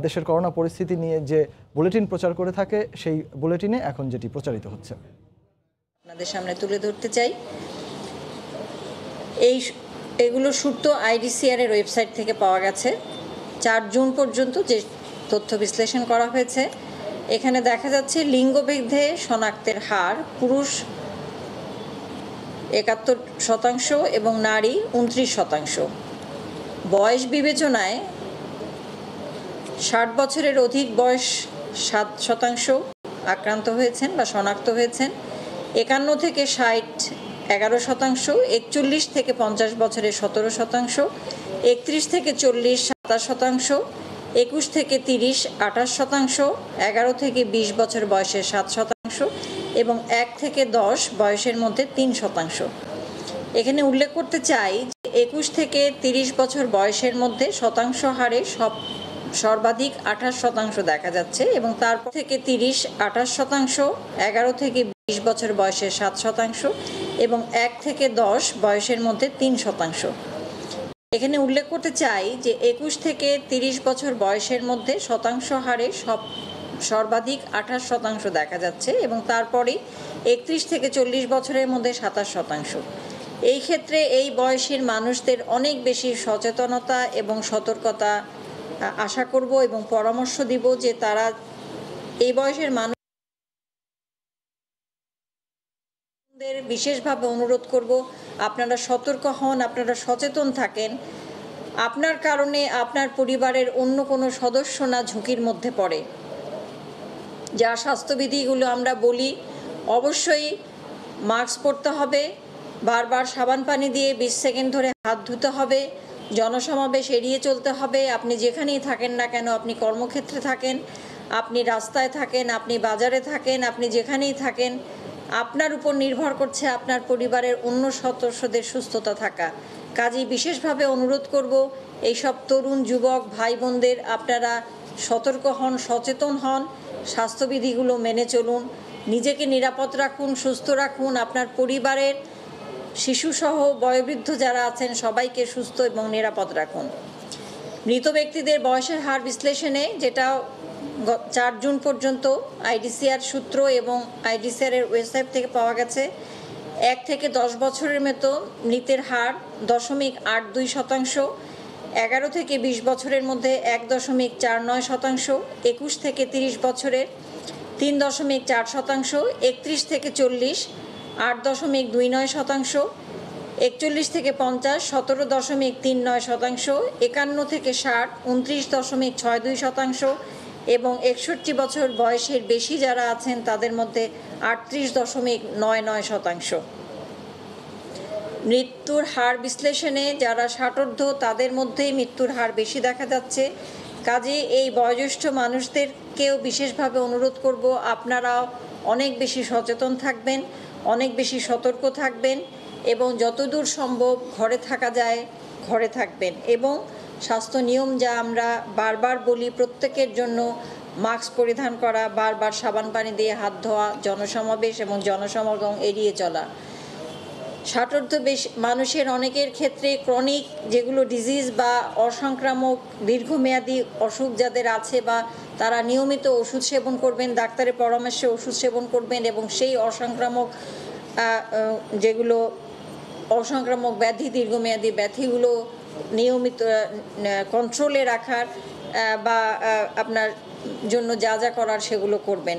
देशेर करोना परिस्थिति निये जे बुलेटिन प्रचार करे थाके सेई बुलेटिने एखन जेटी प्रचारित होच्छे आपनादेर सामने तुले धरते चाई। एई एगुलो सूत्र आईडीसीआर एर वेबसाइट थेके पाওয়া গেছে। 4 জুন পর্যন্ত যে তথ্য বিশ্লেষণ করা হয়েছে এখানে দেখা যাচ্ছে লিঙ্গভেদে শনাক্তের হার পুরুষ ৭১% এবং নারী ২৯%। বয়স বিবেচনায় ৬০ বছরের অধিক বয়স ৭% আক্রান্ত হয়েছেন বা শনাক্ত হয়েছেন, ৫১ থেকে ৬০ ১১%, ৪১ থেকে ৫০ বছরের ১৭%, ৩১ থেকে ৪০ ২৭%, ২১ থেকে ৩০ ২৮%, ১১ থেকে ২০ বছর বয়সে ৭% এবং ১ থেকে ১০ বয়সের মধ্যে ৩%। এখানে উল্লেখ করতে চাই যে ২১ থেকে ৩০ বছর বয়সের মধ্যে শতাংশ হারে সর্বাধিক ২৮% দেখা যাচ্ছে এবং তারপর থেকে ৩০ ২৮%, ১১ থেকে ২০ বছর বয়সে ৭% এবং ১ থেকে ১০ বয়সের মধ্যে ৩%। এখানে উল্লেখ করতে চাই যে ২১ থেকে ৩০ বছর বয়সের মধ্যে শতাংশ হারে সর্বাধিক ২৮% দেখা যাচ্ছে এবং তারপরে ৩১ থেকে ৪০ বছরের মধ্যে ২৭%। এই ক্ষেত্রে এই বয়সের মানুষদের অনেক বেশি সচেতনতা এবং সতর্কতা আশা করব এবং পরামর্শ দিব যে তারা এই বয়সের মানুষদের বিশেষভাবে অনুরোধ করব আপনারা সতর্ক হন, আপনারা সচেতন থাকেন, আপনার কারণে আপনার পরিবারের অন্য কোনো সদস্য না ঝুঁকির মধ্যে পড়ে। যা স্বাস্থ্যবিধিগুলো আমরা বলি অবশ্যই মাস্ক পরতে হবে, বারবার সাবান পানি দিয়ে ২০ সেকেন্ড ধরে হাত ধুতে হবে, জনসমাবেশ এড়িয়ে চলতে হবে। আপনি যেখানেই থাকেন না কেন, আপনি কর্মক্ষেত্রে থাকেন, আপনি রাস্তায় থাকেন, আপনি বাজারে থাকেন, আপনি যেখানেই থাকেন আপনার উপর নির্ভর করছে আপনার পরিবারের অন্য সদস্যদের সুস্থতা থাকা। কাজেই বিশেষভাবে অনুরোধ করব এইসব তরুণ যুবক ভাই বোনদের আপনারা সতর্ক হন, সচেতন হন, স্বাস্থ্যবিধিগুলো মেনে চলুন, নিজেকে নিরাপদ রাখুন, সুস্থ রাখুন, আপনার পরিবারের শিশুসহ বয়োবৃদ্ধ যারা আছেন সবাইকে সুস্থ এবং নিরাপদ রাখুন। মৃত ব্যক্তিদের বয়সের হার বিশ্লেষণে যেটা ৪ জুন পর্যন্ত আইডিসিআর সূত্র এবং আইডিসিআর এর ওয়েবসাইট থেকে পাওয়া গেছে ১ থেকে ১০ বছরের মতো মৃতের হার 0.82%, ১১ থেকে ২০ বছরের মধ্যে 1.49%, ২১ থেকে ৩০ বছরের ৩.৪%, ৩১ থেকে ৪০ 8.29%, ৪১ থেকে ৫০ 17.39%, ৫১ থেকে ৬০ ২৯.৬২%, এবং ৬১ বছর বয়সের বেশি যারা আছেন তাদের মধ্যে ৩৮.৯৯%। মৃত্যুর হার বিশ্লেষণে যারা ষাটোর্ধ তাদের মধ্যেই মৃত্যুর হার বেশি দেখা যাচ্ছে। কাজে এই বয়োজ্যেষ্ঠ মানুষদেরকেও বিশেষভাবে অনুরোধ করব আপনারাও অনেক বেশি সচেতন থাকবেন, অনেক বেশি সতর্ক থাকবেন এবং যতদূর সম্ভব ঘরে থাকা যায় ঘরে থাকবেন এবং স্বাস্থ্য নিয়ম যা আমরা বারবার বলি প্রত্যেকের জন্য মাস্ক পরিধান করা, বারবার সাবান পানি দিয়ে হাত ধোয়া, জনসমাবেশ এবং জনসমাগম এড়িয়ে চলা। ষাটোর্ধ মানুষের অনেকের ক্ষেত্রে ক্রনিক যেগুলো ডিজিজ বা অসংক্রামক দীর্ঘমেয়াদী অসুখ যাদের আছে বা তারা নিয়মিত ওষুধ সেবন করবেন, ডাক্তারের পরামর্শে ওষুধ সেবন করবেন এবং সেই অসংক্রামক যেগুলো অসংক্রামক ব্যাধি দীর্ঘমেয়াদী ব্যাধিগুলো নিয়মিত কন্ট্রোলে রাখার বা আপনার জন্য যা যা করার সেগুলো করবেন।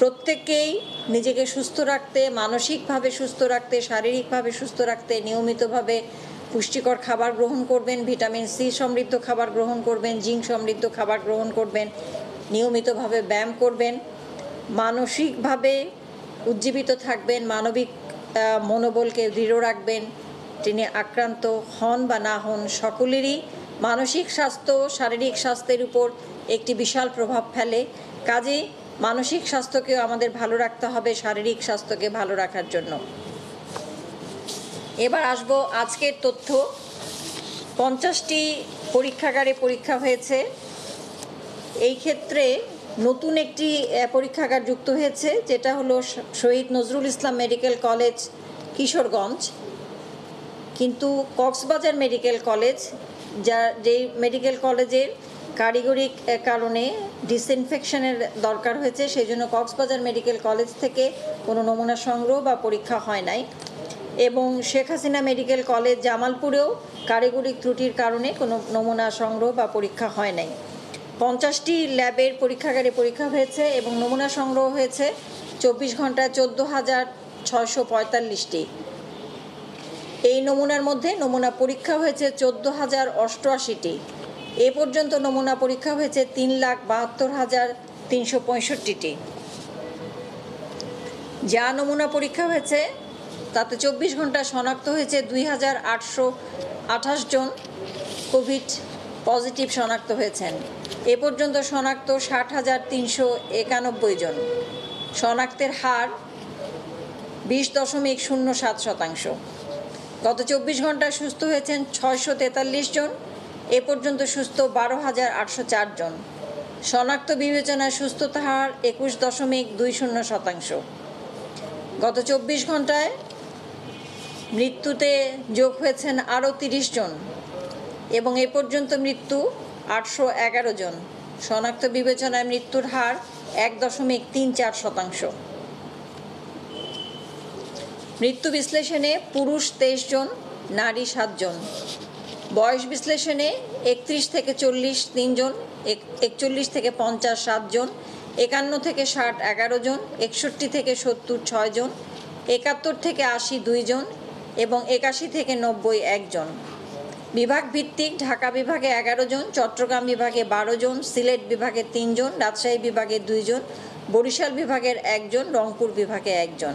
প্রত্যেককেই নিজেকে সুস্থ রাখতে, মানসিকভাবে সুস্থ রাখতে, শারীরিকভাবে সুস্থ রাখতে নিয়মিতভাবে পুষ্টিকর খাবার গ্রহণ করবেন, ভিটামিন সি সমৃদ্ধ খাবার গ্রহণ করবেন, জিঙ্ক সমৃদ্ধ খাবার গ্রহণ করবেন, নিয়মিতভাবে ব্যায়াম করবেন, মানসিকভাবে উজ্জীবিত থাকবেন, মানবিক মনোবলকে দৃঢ় রাখবেন। তিনি আক্রান্ত হন বা না হন সকলেরই মানসিক স্বাস্থ্য শারীরিক স্বাস্থ্যের উপর একটি বিশাল প্রভাব ফেলে। কাজে মানসিক স্বাস্থ্যকেও আমাদের ভালো রাখতে হবে শারীরিক স্বাস্থ্যকে ভালো রাখার জন্য। এবার আসব আজকের তথ্য। 50টি পরীক্ষাগারে পরীক্ষা হয়েছে। এই ক্ষেত্রে নতুন একটি পরীক্ষাগার যুক্ত হয়েছে যেটা হলো শহীদ নজরুল ইসলাম মেডিকেল কলেজ কিশোরগঞ্জ, কিন্তু কক্সবাজার মেডিকেল কলেজ যেই মেডিকেল কলেজের कारिगरी कारणे डिसइनफेक्शनेर दरकार होयेछे सेइजोन्नो कक्सबाजार मेडिकल कलेज थेके कोनो नमुना संग्रह बा परीक्षा हय नाई एबं शेख हासिना मेडिकल कलेज जामालपुरेओ कारिगरी त्रुटिर कारणे कोनो नमुना संग्रह बा परीक्षा हय नाई 50टी ল্যাবের परीक्षागारे परीक्षा হয়েছে এবং नमुना संग्रह হয়েছে 24 घंटा 14,645टी। এই নমুনার মধ্যে নমুনা পরীক্ষা হয়েছে 14,088টি। এ পর্যন্ত নমুনা পরীক্ষা হয়েছে 3,72,365টি। যা নমুনা পরীক্ষা হয়েছে তাতে 24 ঘন্টা শনাক্ত হয়েছে 2,828 জন কোভিড পজিটিভ শনাক্ত হয়েছেন। এ পর্যন্ত শনাক্ত 60,391 জন। শনাক্তের হার 20.07%। গত 24 ঘন্টায় সুস্থ হয়েছেন 643 জন। এ পর্যন্ত সুস্থ 12,804 জন। শনাক্ত বিবেচনায় সুস্থতা হার 21.20%। গত 24 ঘন্টায় মৃত্যুতে যোগ হয়েছেন আরও 30 জন এবং এ পর্যন্ত মৃত্যু 811 জন। শনাক্ত বিবেচনায় মৃত্যুর হার 1.34%। মৃত্যু বিশ্লেষণে পুরুষ 23 জন, নারী 7 জন। বয়স বিশ্লেষণে 31 থেকে 40 3 জন, 41 থেকে 50 7 জন, 51 থেকে 60 11 জন, 61 থেকে 70 6 জন, 71 থেকে 80 2 জন এবং 81 থেকে 90 1 জন। विभाग भित्तिक ढाका विभागे 11 जन, चट्टग्राम विभागे 12 जन, सिलेट विभागे 3 जन, राजशाही विभागे 2 जन, बरिशाल विभागे 1 जन, रंगपुर विभागे 1 जन।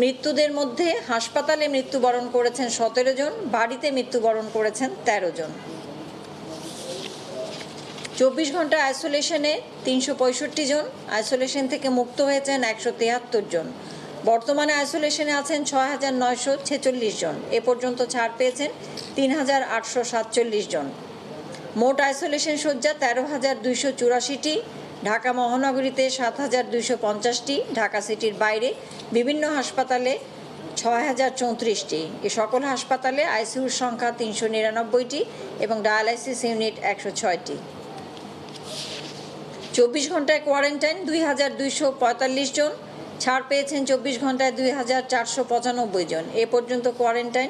मृत्युदेर मध्य हासपाताले मृत्युबरण करेছেন 17 जन, बाड़ीते मृत्युबरण करेছেন 13 जन। 24 घंटा आइसोलेशने 365 जन, आइसोलेशन থেকে মুক্ত হয়েছেন 173 জন। বর্তমানে আইসোলেশনে আছেন 6,946 জন। এ পর্যন্ত ছাড় পেয়েছেন 3,847 জন। মোট আইসোলেশন শয্যা 13,284টি। ঢাকা মহানগরীতে 7,250টি, ঢাকা সিটির বাইরে বিভিন্ন হাসপাতালে 6,034টি। এ সকল হাসপাতালে আইসিইউর সংখ্যা 399টি এবং ডায়ালাইসিস ইউনিট 106টি। 24 ঘন্টায় কোয়ারেন্টাইন 2,245 জন। ছাড় পেয়েছেন 24 ঘন্টায় 2,495 জন। এ পর্যন্ত কোয়ারেন্টাইন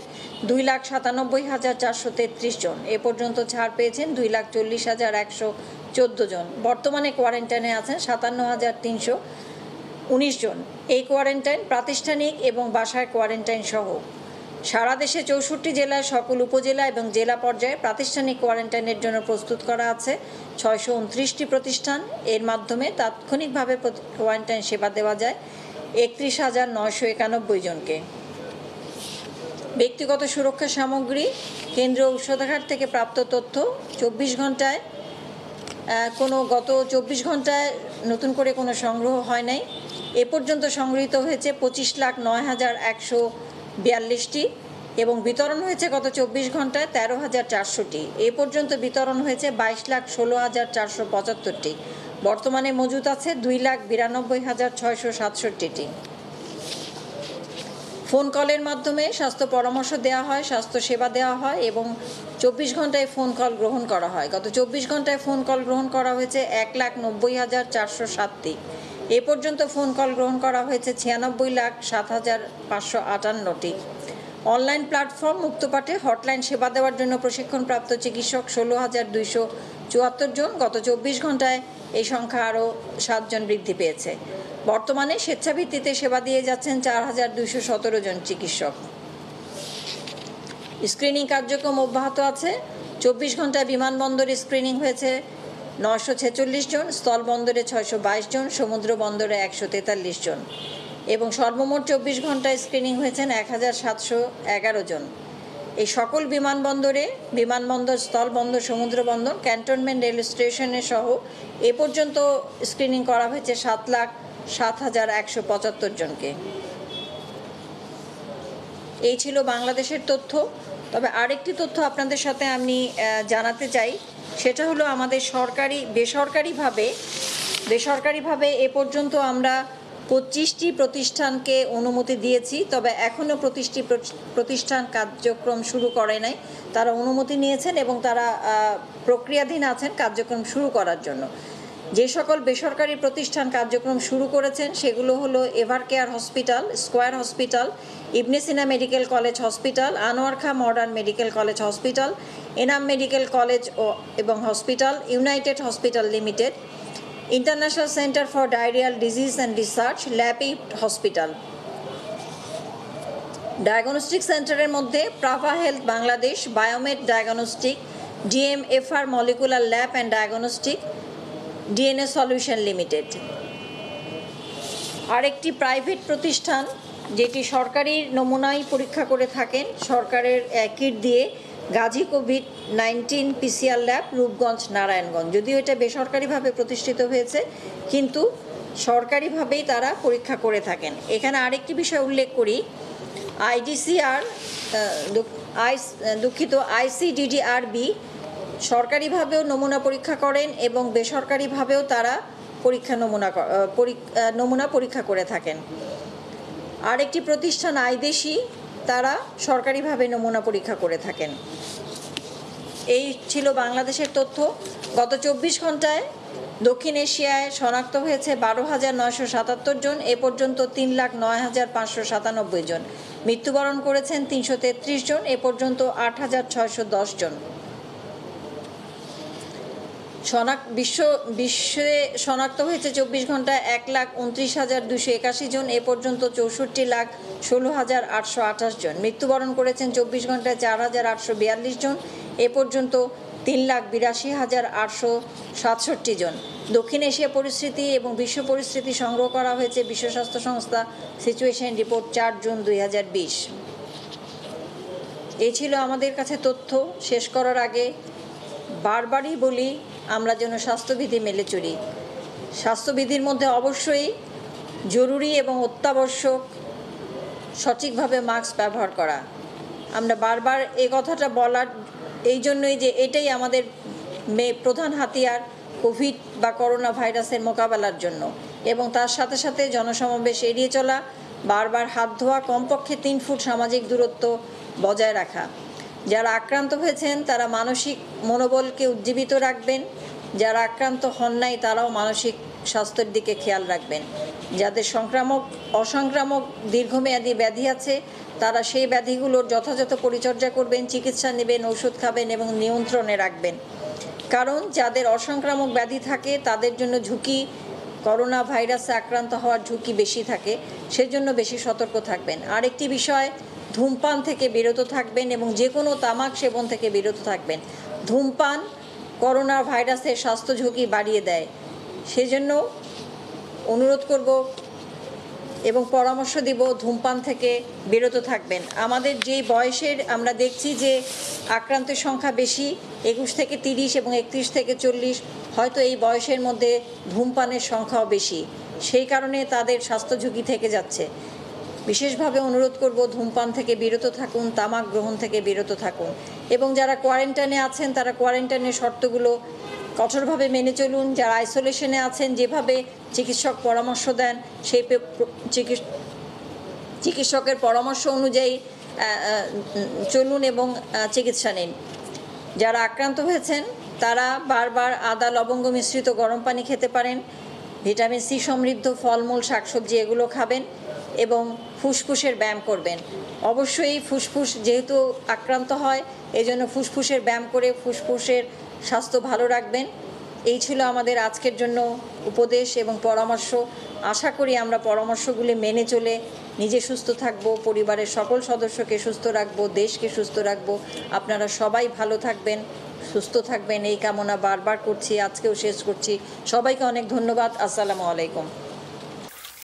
2,97,433 জন। এ পর্যন্ত ছাড় পেয়েছেন 2,40,114 জন। বর্তমানে কোয়ারেন্টাইনে আছেন 57,319 জন। এই কোয়ারেন্টাইন প্রাতিষ্ঠানিক এবং বাসায় কোয়ারেন্টাইন সহ। সারা দেশে 64 জেলায় সকল উপজেলা এবং জেলা পর্যায়ে প্রাতিষ্ঠানিক কোয়ারেন্টাইনের জন্য প্রস্তুত করা আছে 629টি প্রতিষ্ঠান। এর মাধ্যমে তাৎক্ষণিকভাবে কোয়ারেন্টাইন সেবা দেওয়া যায় 31,991 জনকে। ব্যক্তিগত সুরক্ষা সামগ্রী কেন্দ্রীয় ঔষধাগার থেকে প্রাপ্ত তথ্য 24 ঘন্টায় কোনো গত 24 ঘন্টায় নতুন করে কোনো সংগ্রহ হয় নাই। এ পর্যন্ত সংগৃহীত হয়েছে 25,09,142টি এবং বিতরণ হয়েছে গত 24 ঘন্টায় 13,400টি। এ পর্যন্ত বিতরণ হয়েছে 22,16,475টি। বর্তমানে মজুত আছে 2,92,667টি। ফোন কলের মাধ্যমে স্বাস্থ্য পরামর্শ দেওয়া হয়, স্বাস্থ্য সেবা দেওয়া হয় এবং 24 ঘন্টায় ফোন কল গ্রহণ করা হয়। গত 24 ঘন্টায় ফোন কল গ্রহণ করা হয়েছে 1,90,407টি। এ পর্যন্ত ফোন কল গ্রহণ করা হয়েছে 96,07,558টি। অনলাইন প্ল্যাটফর্ম মুক্তপাঠে হটলাইন সেবা দেওয়ার জন্য প্রশিক্ষণপ্রাপ্ত চিকিৎসক 16,274 জন। গত 24 ঘন্টায় এই সংখ্যা আরও 7 জন বৃদ্ধি পেয়েছে। বর্তমানে স্বেচ্ছাভিত্তিতে সেবা দিয়ে যাচ্ছেন 4,217 জন চিকিৎসক। স্ক্রিনিং কার্যক্রম অব্যাহত আছে। 24 ঘন্টায় বিমানবন্দরে স্ক্রিনিং হয়েছে 946 জন, স্থলবন্দরে 622 জন, সমুদ্র বন্দরে 143 জন এবং সর্বমোট 24 ঘন্টায় স্ক্রিনিং হয়েছেন 1,711 জন। এই সকল বিমানবন্দরে বিমানবন্দর, স্থলবন্দর, সমুদ্রবন্দর, ক্যান্টনমেন্ট রেল স্টেশনে সহ এ পর্যন্ত স্ক্রিনিং করা হয়েছে 7,07,175 জনকে। এই ছিল বাংলাদেশের তথ্য। তবে আরেকটি তথ্য আপনাদের সাথে আমি জানাতে চাই, সেটা হলো আমাদের সরকারি বেসরকারিভাবে এ পর্যন্ত আমরা 25টি প্রতিষ্ঠানকে অনুমতি দিয়েছি, তবে এখনও 25টি প্রতিষ্ঠান কার্যক্রম শুরু করে নাই। তারা অনুমতি নিয়েছেন এবং তারা প্রক্রিয়াধীন আছেন কার্যক্রম শুরু করার জন্য। যে সকল বেসরকারি প্রতিষ্ঠান কার্যক্রম শুরু করেছেন সেগুলো হলো ever care hospital, square hospital, Ibn Sina medical college hospital, Anwar Khan modern medical college hospital, Enam medical college এবং hospital, united hospital limited, international centre for diarrhoeal disease and research, लैपी हॉस्पिटल। डायगनोस्टिक सेंटर मध्य Praava health Bangladesh, biomed diagnostic, DMFR molecular lab and diagnostic, DNA solution limited. और एक private प्रतिष्ठान jetty सरकारी नमूनाई परीक्षा करे थाकेन सरकारेर किट दिए गाजी कोविड-19 पीसीआर लैब रूपगंज नारायणगंज, जदिव ये बेसरकारी भावे प्रतिष्ठित हुए किन्तु सरकारी भावे तारा परीक्षा करे थाकेन। एखाने आरेकटी विषय उल्लेख करी आईडीसीआर दुखित आईसीडीडीआरबी सरकारी भावे नमूना परीक्षा करें एवं बेसरकारी भावे तारा नमूना परीक्षा करे थाकेन। आरेकटी प्रतिष्ठान आईदेशी तारा सरकारी भावे नमूना परीक्षा करे थाकेन। एई छिलो बांग्लादेशेर तथ्य। गत 24 घंटाय दक्षिण एशियाय शनाक्त होयेछे 12,977 जन, ए पर्यन्त 3,09,597 जन, मृत्युबरण करेछेन 333 जन, ए पर्यन्त 8,610 जन। विश्वे शनाक्त होयेछे 24 घंटाय 1,29,281 जन, ए पर्यन्त 64,16,828 जन, मृत्युबरण करेछेन 24 घंटाय 4,842 जन, ए पर्यन्त 3,82,867 जन। दक्षिण एशिया परिस्थिति एवं विश्व परिस्थिति संग्रह करा होयेछे विश्व स्वास्थ्य संस्था सिचुएशन रिपोर्ट 4 जून 2020। एई छिलो आमादेर काछे तथ्य। शेष करार आगे बारबारই বলি আমরা যেন স্বাস্থ্যবিধি মেনে চলি। স্বাস্থ্যবিধির মধ্যে অবশ্যই জরুরি এবং অত্যাবশ্যক সঠিকভাবে মাস্ক ব্যবহার করা। আমরা বারবার এই কথাটা বলার এই জন্যই যে এটাই আমাদের প্রধান হাতিয়ার কোভিড বা করোনা ভাইরাসের মোকাবেলার জন্য। এবং তার সাথে সাথে জনসমাবেশ এড়িয়ে চলা, বারবার হাত ধোয়া, কমপক্ষে 3 ফুট সামাজিক দূরত্ব বজায় রাখা। যারা আক্রান্ত হয়েছেন তারা মানসিক মনোবলকে উজ্জীবিত রাখবেন, যারা আক্রান্ত হন নাই তারাও মানসিক স্বাস্থ্যের দিকে খেয়াল রাখবেন। যাদের সংক্রামক অসংক্রামক দীর্ঘমেয়াদী ব্যাধি আছে তারা সেই ব্যাধিগুলোর যথাযথ পরিচর্যা করবেন, চিকিৎসা নেবেন, ওষুধ খাবেন এবং নিয়ন্ত্রণে রাখবেন। কারণ যাদের অসংক্রামক ব্যাধি থাকে তাদের জন্য ঝুঁকি, করোনা ভাইরাসে আক্রান্ত হওয়ার ঝুঁকি বেশি থাকে, সেজন্য বেশি সতর্ক থাকবেন। আরেকটি বিষয়, ধূমপান থেকে বিরত থাকবেন এবং যে কোনো তামাক সেবন থেকে বিরত থাকবেন। ধূমপান করোনা ভাইরাসের স্বাস্থ্য ঝুঁকি বাড়িয়ে দেয়, সেজন্য অনুরোধ করব এবং পরামর্শ দিব ধূমপান থেকে বিরত থাকবেন। আমাদের যেই বয়সের আমরা দেখছি যে আক্রান্তের সংখ্যা বেশি, 21 থেকে 30 এবং 31 থেকে 40, হয়তো এই বয়সের মধ্যে ধূমপানের সংখ্যাও বেশি, সেই কারণে তাদের স্বাস্থ্য ঝুঁকি থেকে যাচ্ছে। বিশেষভাবে অনুরোধ করব ধূমপান থেকে বিরত থাকুন, তামাক গ্রহণ থেকে বিরত থাকুন এবং যারা কোয়ারেন্টাইনে আছেন তারা কোয়ারেন্টাইনের শর্তগুলো কঠোরভাবে মেনে চলুন। যারা আইসোলেশনে আছেন যেভাবে চিকিৎসক পরামর্শ দেন সেই চিকিৎসকের পরামর্শ অনুযায়ী চলুন এবং চিকিৎসা নিন। যারা আক্রান্ত হয়েছেন তারা বারবার আদা লবঙ্গ মিশ্রিত গরম পানি খেতে পারেন, ভিটামিন সি সমৃদ্ধ ফলমূল শাকসবজি এগুলো খাবেন এবং ফুসফুসের ব্যায়াম করবেন। অবশ্যই ফুসফুস যেহেতু আক্রান্ত হয় এজন্য ফুসফুসের ব্যায়াম করে ফুসফুসের স্বাস্থ্য ভালো রাখবেন। এই ছিল আমাদের আজকের জন্য উপদেশ এবং পরামর্শ। আশা করি আমরা পরামর্শগুলি মেনে চলে নিজে সুস্থ থাকব, পরিবারের সকল সদস্যকে সুস্থ রাখব, দেশকে সুস্থ রাখব। আপনারা সবাই ভালো থাকবেন, সুস্থ থাকবেন, এই কামনা বারবার করছি, আজকেও শেষ করছি। সবাইকে অনেক ধন্যবাদ। আসসালামু আলাইকুম।